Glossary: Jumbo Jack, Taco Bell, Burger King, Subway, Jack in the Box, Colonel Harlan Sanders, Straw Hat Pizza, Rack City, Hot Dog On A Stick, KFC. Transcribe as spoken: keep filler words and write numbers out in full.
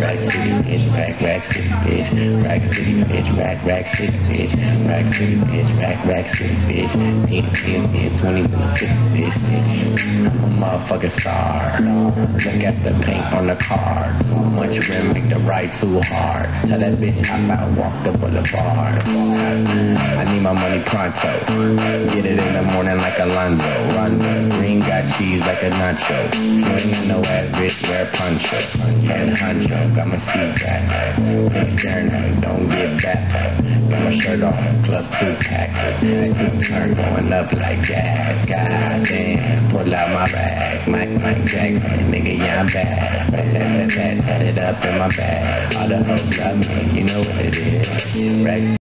Rack City, bitch. Rack, Rack City, bitch. Rack City, bitch. Rack, Rack City, bitch. Rack City, bitch. Rack, Rack City, bitch. ten, ten, ten, twenty, twenty, fifty, bitch. I'm a motherfucking star. Look at the paint on the car. So much rim, make the ride too hard. Tell that bitch how about walk the boulevard. I need my money pronto. Get it in the morning like Alonzo. Rondo. Green got cheese like a nacho. You ain't no ass bitch, wear poncho. Head honcho, got my seat back. Big staring at me, don't get back. Got my shirt off, club two pack. It's two turn going up like gas. God damn, pull out my rags. Mike, Mike Jackson, nigga, yeah, I'm bad. Rat, tat, tat, tat, tat it up in my bag. All the hoes love me, you know what it is. Rack